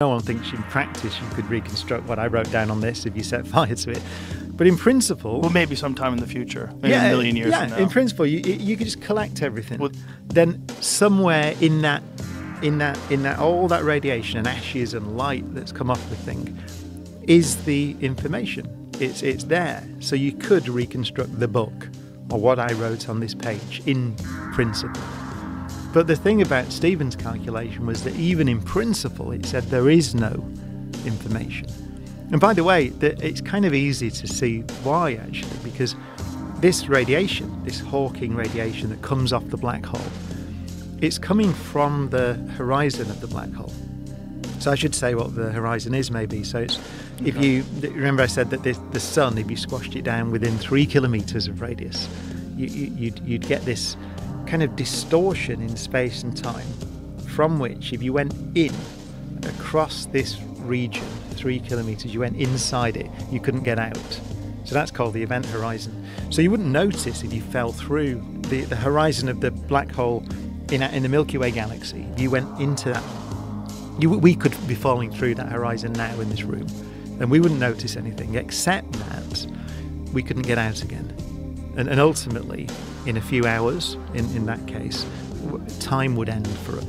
No one thinks in practice you could reconstruct what I wrote down on this if you set fire to it. But in principle... Well, maybe sometime in the future. Maybe a million years from now. In principle, you could just collect everything. Well, then somewhere in that all that radiation and ashes and light that's come off the thing is the information. It's there. So you could reconstruct the book or what I wrote on this page in principle. But the thing about Stephen's calculation was that even in principle, it said there is no information. And by the way, it's kind of easy to see why, actually, because this radiation, this Hawking radiation that comes off the black hole, it's coming from the horizon of the black hole. So I should say what the horizon is, maybe. So it's, if you remember, I said that the sun, if you squashed it down within 3 kilometers of radius, you'd get this kind of distortion in space and time, from which if you went in across this region 3 kilometers, you went inside it, you couldn't get out. So that's called the event horizon. So you wouldn't notice if you fell through the horizon of the black hole in the Milky Way galaxy. You went into that, we could be falling through that horizon now in this room, and we wouldn't notice anything, except that we couldn't get out again. And ultimately, in a few hours, in that case, time would end for us.